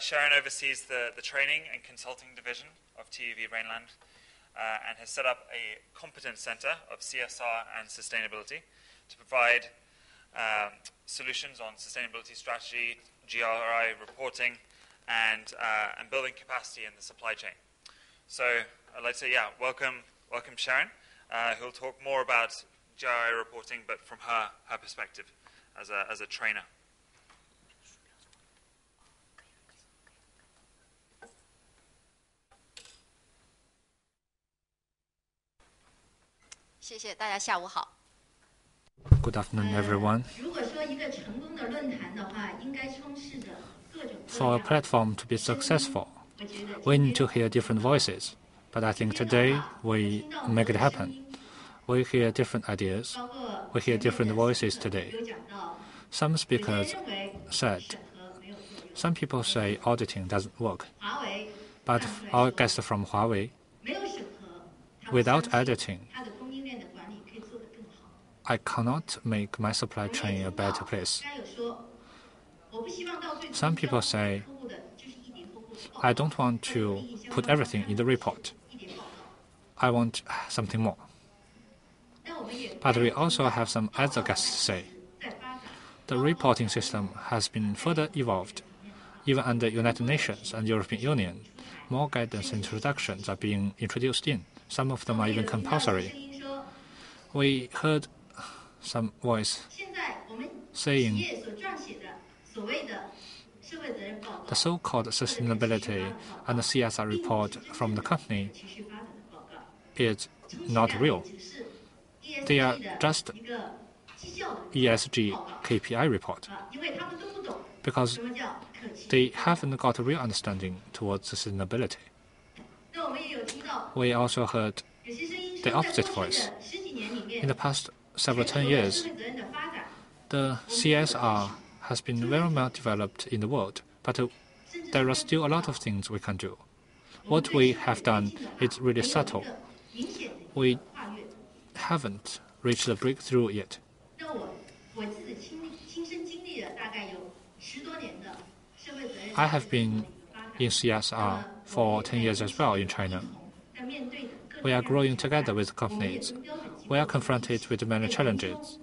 Sharon oversees the training and consulting division of TÜV Rheinland and has set up a competence centre of CSR and sustainability to provide solutions on sustainability strategy, GRI reporting, and building capacity in the supply chain. So I'd like to say, yeah, welcome Sharon, who'll talk more about GRI reporting, but from her perspective as a trainer. Good afternoon, everyone. For a platform to be successful, we need to hear different voices. But I think today we make it happen. We hear different ideas. We hear different voices today. Some speakers said, some people say auditing doesn't work. But our guest from Huawei, without editing, I cannot make my supply chain a better place. Some people say, I don't want to put everything in the report. I want something more. But we also have some other guests say, the reporting system has been further evolved. Even under United Nations and European Union, more guidance and introductions are being introduced in. Some of them are even compulsory. We heard some voice saying the so-called sustainability and the CSR report from the company is not real. They are just ESG KPI report because they haven't got a real understanding towards sustainability. We also heard the opposite voice. In the past several 10 years, the CSR has been very well developed in the world, but there are still a lot of things we can do. What we have done is really subtle. We haven't reached the breakthrough yet. I have been in CSR for 10 years as well in China. We are growing together with companies. We are confronted with many challenges.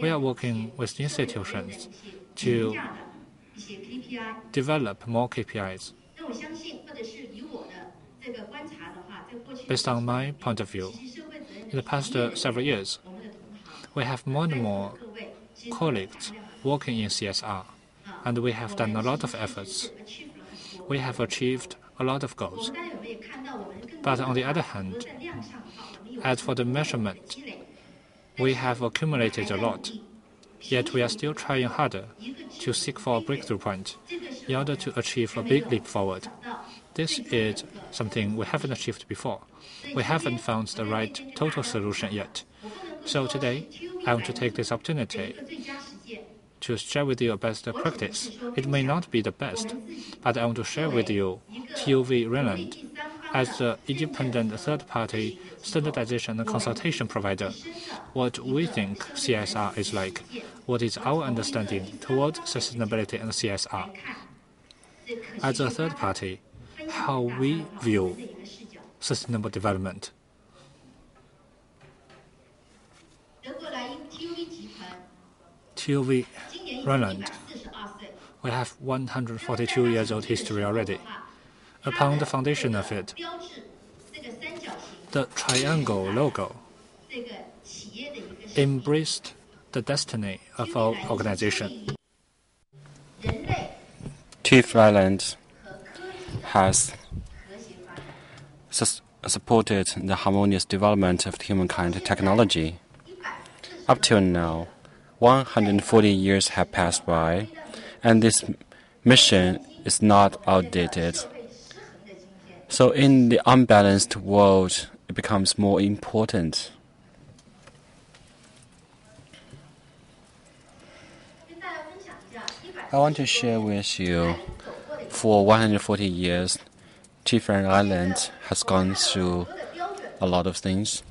We are working with institutions to develop more KPIs. Based on my point of view, in the past several years, we have more and more colleagues working in CSR, and we have done a lot of efforts. We have achieved a lot of goals. But on the other hand, as for the measurement, we have accumulated a lot, yet we are still trying harder to seek for a breakthrough point in order to achieve a big leap forward. This is something we haven't achieved before. We haven't found the right total solution yet. So today, I want to take this opportunity to share with you a best practice. It may not be the best, but I want to share with you TÜV Rheinland as the independent third-party standardization and consultation provider, what we think CSR is like, what is our understanding towards sustainability and CSR. As a third party, how we view sustainable development. TÜV Rheinland, we have 142 years old history already. Upon the foundation of it, the triangle logo embraced the destiny of our organization. TÜV Rheinland has supported the harmonious development of humankind technology. Up till now, 140 years have passed by, and this mission is not outdated. So in the unbalanced world, it becomes more important. I want to share with you, for 140 years, TÜV Rheinland has gone through a lot of things.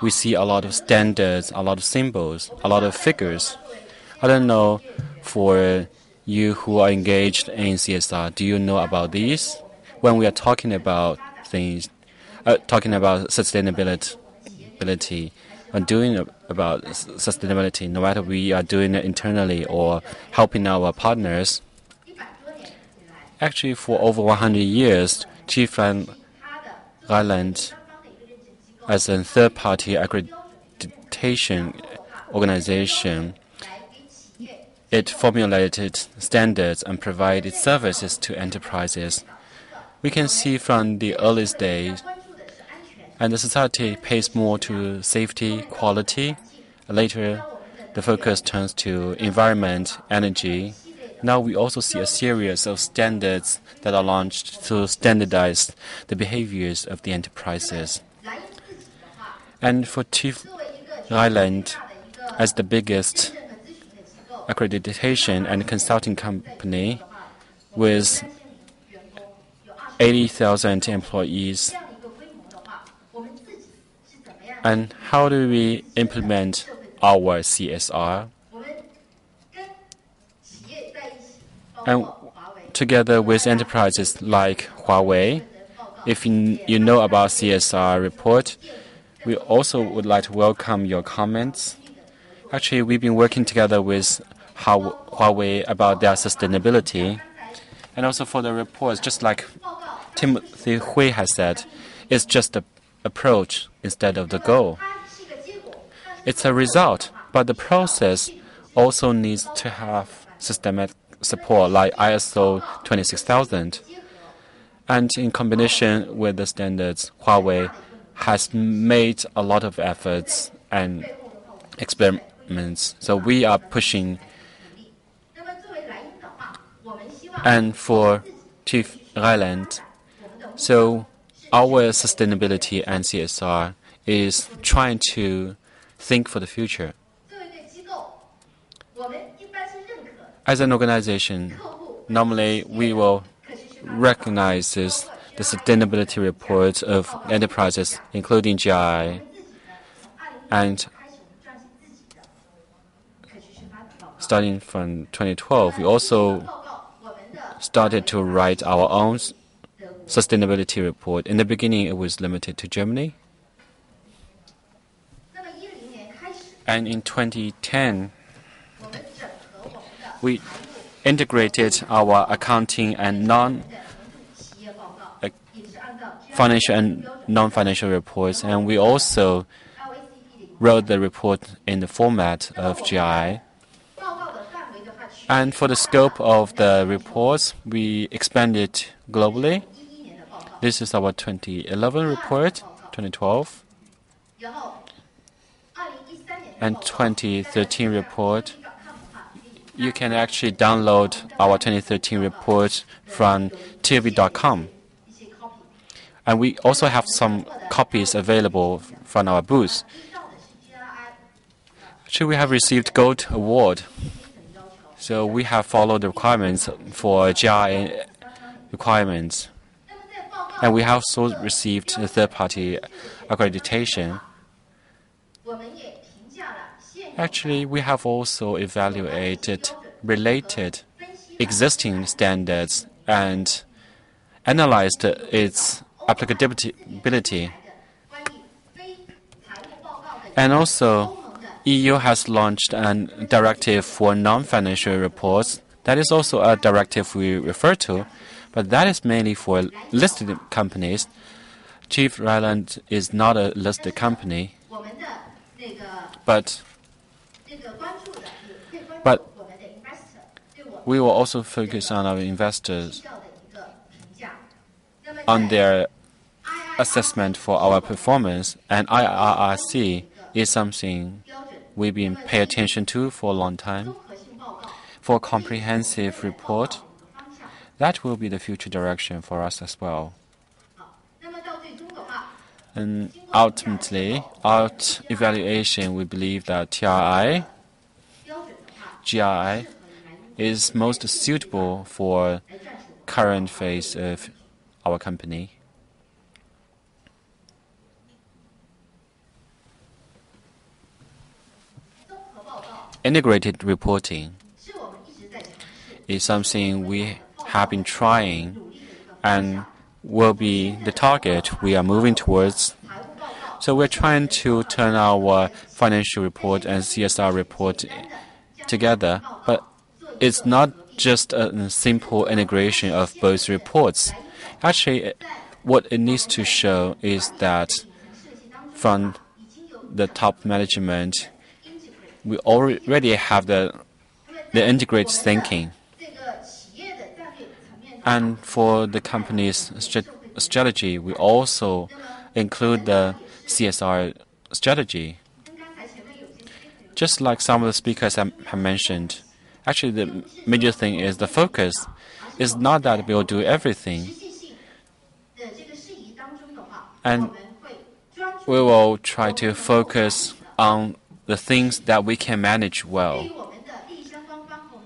We see a lot of standards, a lot of symbols, a lot of figures. I don't know for you who are engaged in CSR, do you know about these? When we are talking about things, talking about sustainability, and doing about sustainability, no matter we are doing it internally or helping our partners, actually for over 100 years, TÜV Rheinland as a third-party accreditation organization, it formulated standards and provided services to enterprises. We can see from the earliest days, and the society pays more to safety, quality. Later, the focus turns to environment, energy. Now we also see a series of standards that are launched to standardize the behaviors of the enterprises. And for TÜV Rheinland, as the biggest accreditation and consulting company with 80,000 employees, and how do we implement our CSR? And together with enterprises like Huawei, if you know about CSR report, we also would like to welcome your comments. Actually, we've been working together with Huawei about their sustainability. And also for the reports, just like Timothy Hui has said, it's just the approach instead of the goal. It's a result, but the process also needs to have systematic support like ISO 26000. And in combination with the standards, Huawei has made a lot of efforts and experiments. So we are pushing. And for TÜV Rheinland, so our sustainability and CSR is trying to think for the future. As an organization, normally we will recognize the sustainability reports of enterprises, including GRI, and starting from 2012, we also started to write our own sustainability report. In the beginning, it was limited to Germany. And in 2010, we integrated our accounting and non-financial and non-financial reports, and we also wrote the report in the format of GRI. And for the scope of the reports, we expanded globally. This is our 2011 report, 2012, and 2013 report. You can actually download our 2013 report from tv.com. And we also have some copies available from our booth. Actually, we have received Gold Award. So we have followed the requirements for GRI requirements. And we have also received a third-party accreditation. Actually, we have also evaluated related existing standards and analyzed its applicability. And also, EU has launched a directive for non-financial reports. That is also a directive we refer to, but that is mainly for listed companies. TÜV Rheinland is not a listed company, but we will also focus on our investors, on their assessment for our performance, and IRRC is something we've been paying attention to for a long time. For a comprehensive report, that will be the future direction for us as well. And ultimately, out evaluation, we believe that GRI is most suitable for current phase of our company. Integrated reporting is something we have been trying and will be the target we are moving towards. So we're trying to turn our financial report and CSR report together, but it's not just a simple integration of both reports. Actually, what it needs to show is that from the top management, we already have the integrated thinking. And for the company's strategy, we also include the CSR strategy. Just like some of the speakers have mentioned, actually the major thing is the focus. It's not that we'll do everything. And we will try to focus on the things that we can manage well.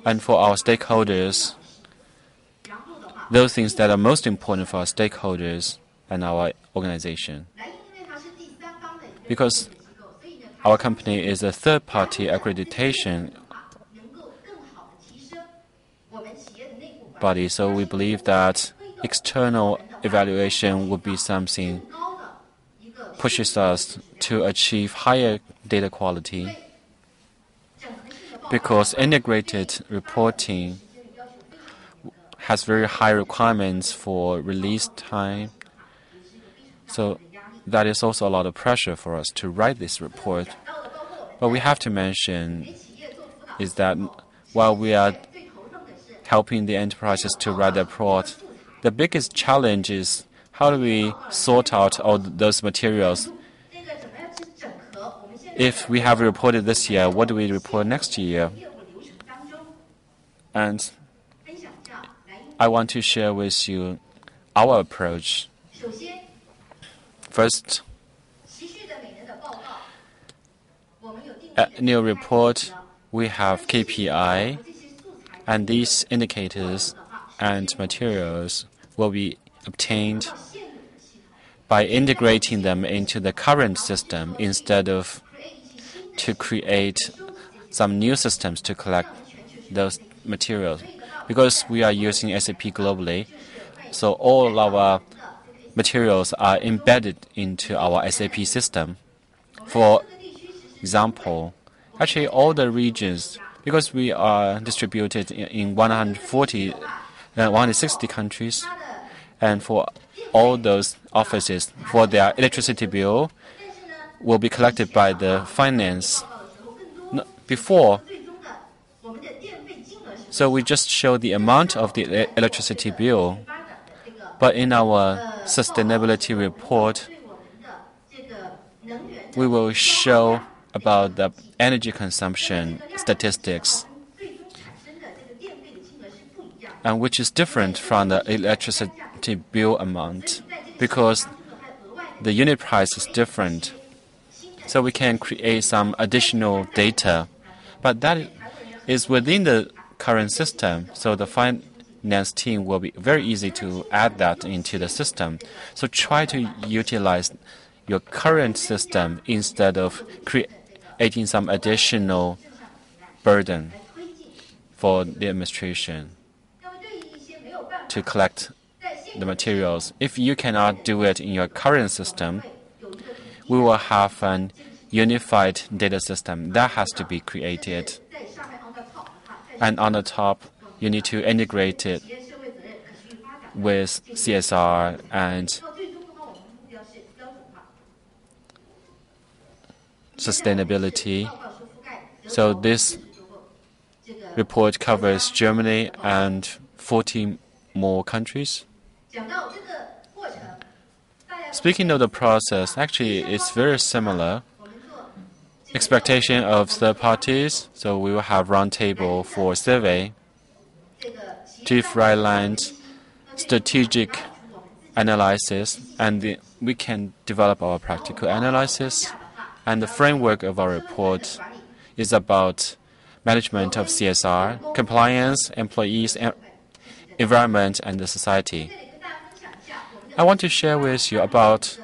And for our stakeholders, those things that are most important for our stakeholders and our organization. Because our company is a third-party accreditation body, so we believe that external evaluation would be something that pushes us to achieve higher data quality, because integrated reporting has very high requirements for release time. So that is also a lot of pressure for us to write this report. But we have to mention is that while we are helping the enterprises to write their report, the biggest challenge is how do we sort out all those materials? If we have reported this year, what do we report next year? And I want to share with you our approach. First, in your report, we have KPI, and these indicators and materials will be obtained by integrating them into the current system instead of to create some new systems to collect those materials. Because we are using SAP globally, so all our materials are embedded into our SAP system. For example, actually all the regions, because we are distributed in 160 countries, and for all those offices, for their electricity bill will be collected by the finance before. So we just show the amount of the electricity bill, but in our sustainability report, we will show about the energy consumption statistics, and which is different from the electricity bill amount, because the unit price is different. So we can create some additional data, but that is within the current system, so the finance team will be very easy to add that into the system. So try to utilize your current system instead of creating some additional burden for the administration to collect the materials. If you cannot do it in your current system, we will have an unified data system that has to be created. And on the top, you need to integrate it with CSR and sustainability. So this report covers Germany and 40 more countries. Speaking of the process, actually it's very similar. Expectation of third parties, so we will have roundtable for survey. TÜV Rheinland strategic analysis, and we can develop our practical analysis. And the framework of our report is about management of CSR, compliance, employees, environment, and the society. I want to share with you about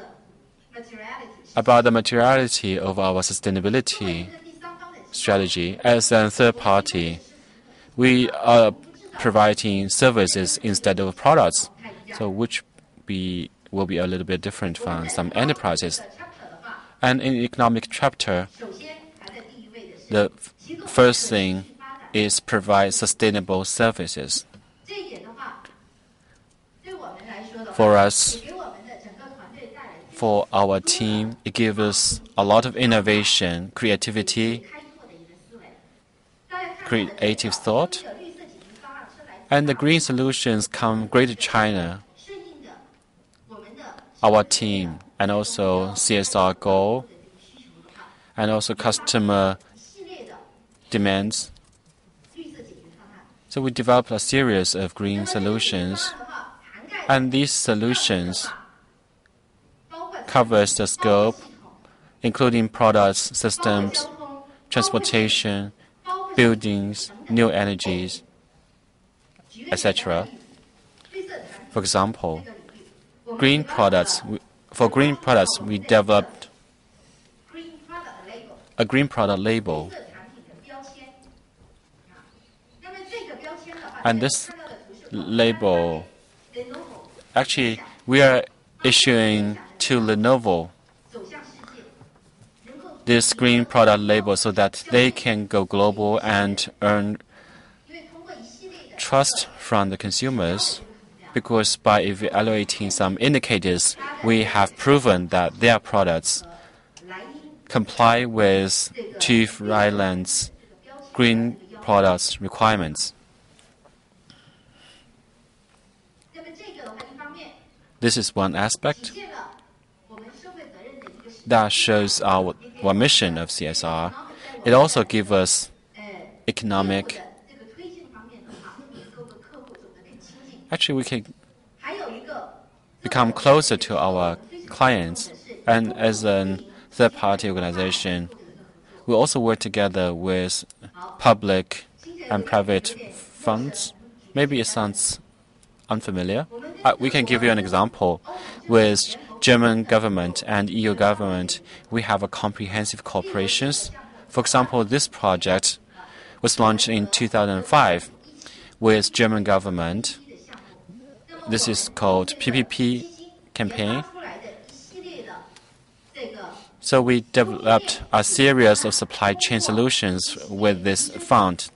the materiality of our sustainability strategy as a third party. We are providing services instead of products, so which will be a little bit different from some enterprises. And in economic chapter, the first thing is provide sustainable services. For us, for our team, it gives us a lot of innovation, creativity, creative thought. And the green solutions come Greater China, our team, and also CSR goal, and also customer demands. So we developed a series of green solutions, and these solutions covers the scope, including products, systems, transportation, buildings, new energies, etc. For example, green products. For green products, we developed a green product label. And this label, actually, we are issuing to Lenovo this green product label so that they can go global and earn trust from the consumers, because by evaluating some indicators, we have proven that their products comply with TÜV Rheinland's green products requirements. This is one aspect that shows our mission of CSR. It also gives us economic. Actually, we can become closer to our clients. And as a third-party organization, we also work together with public and private funds. Maybe it sounds unfamiliar. We can give you an example. With German government and EU government, we have a comprehensive cooperation. For example, this project was launched in 2005 with German government. This is called PPP campaign. So we developed a series of supply chain solutions with this fund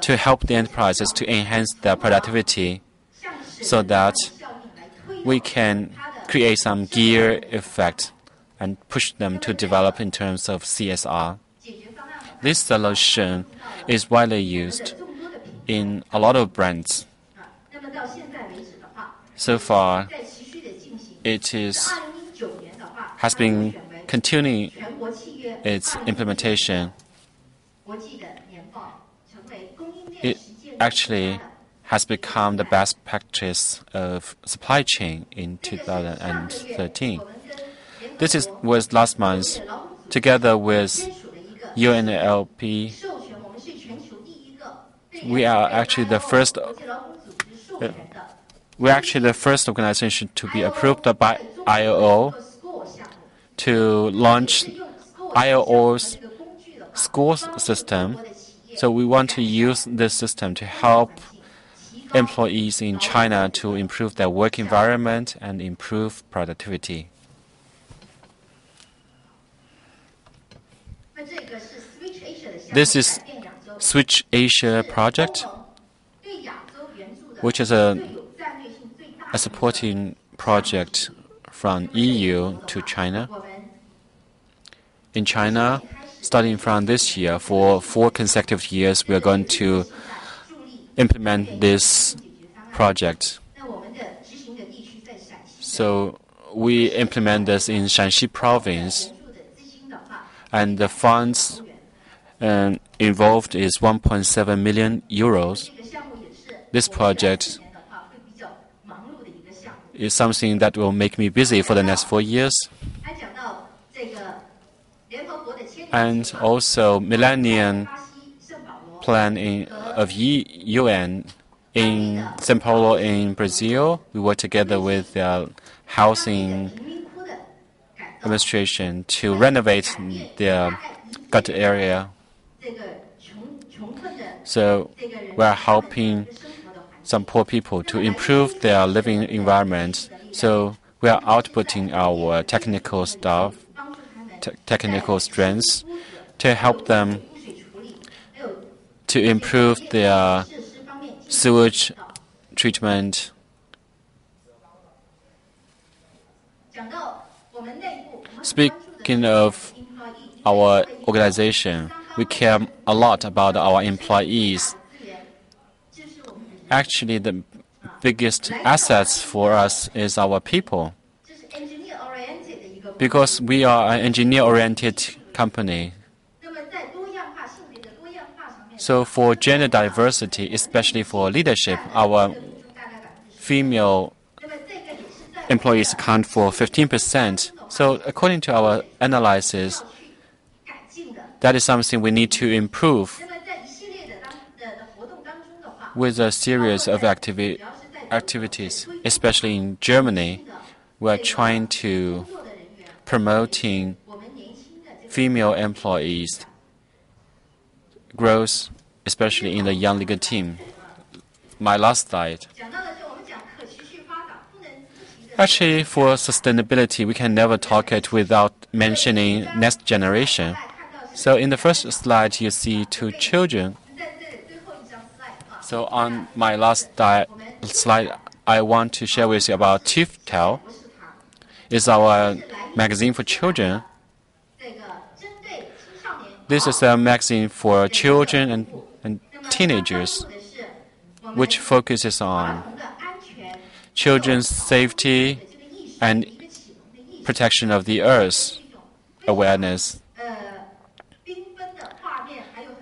to help the enterprises to enhance their productivity, so that we can create some gear effect and push them to develop in terms of CSR. This solution is widely used in a lot of brands. So far, it has been continuing its implementation. It actually has become the best practice of supply chain in 2013. Was last month, together with UNLP, we are actually the first. We're actually the first organization to be approved by ILO to launch ILO's score system. So we want to use this system to help employees in China to improve their work environment and improve productivity. This is Switch Asia project, which is a supporting project from EU to China. In China, starting from this year, for 4 consecutive years, we are going to implement this project. So we implement this in Shanxi province, and the funds involved is 1.7 million euros. This project is something that will make me busy for the next 4 years. And also Millennium Plan of UN in Sao Paulo in Brazil. We work together with the housing administration to renovate the gutter area. So we are helping some poor people to improve their living environment. So we are outputting our technical staff, technical strengths to help them to improve their sewage treatment. Speaking of our organization, we care a lot about our employees. Actually, the biggest assets for us is our people, because we are an engineer-oriented company. So for gender diversity, especially for leadership, our female employees account for 15%. So according to our analysis, that is something we need to improve. With a series of activities, especially in Germany, we are trying to promoting female employees' growth, especially in the young legal team. My last slide. Actually, for sustainability, we can never talk it without mentioning next generation. So in the first slide, you see two children. So on my last slide, I want to share with you about Tiftel. It's our magazine for children. This is a magazine for children and teenagers, which focuses on children's safety and protection of the earth awareness.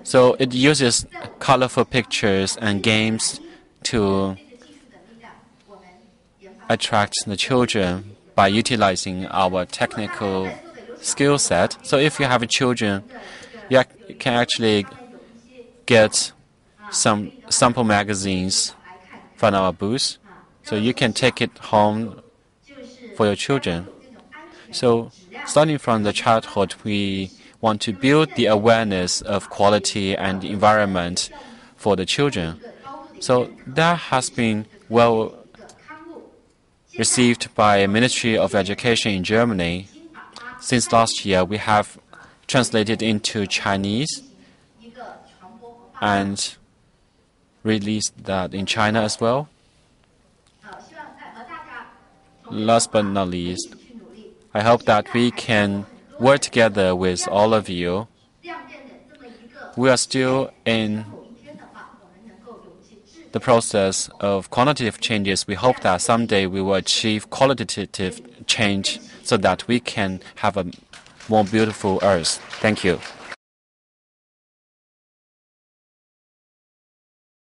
So it uses colorful pictures and games to attract the children by utilizing our technical skill set. So if you have children, you can actually get some sample magazines from our booth. So you can take it home for your children. So starting from the childhood, we want to build the awareness of quality and environment for the children. So that has been well received by the Ministry of Education in Germany. Since last year, we have translated into Chinese and released that in China as well. Last but not least, I hope that we can work together with all of you. We are still in the process of quantitative changes. We hope that someday we will achieve qualitative change so that we can have a more beautiful earth. Thank you.